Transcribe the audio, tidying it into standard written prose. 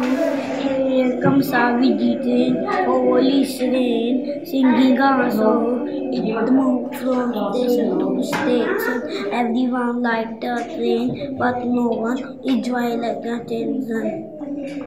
Here comes Avijitin, holy serene, singing a song. It moved from station to station, everyone liked the train, but no one enjoyed the attention.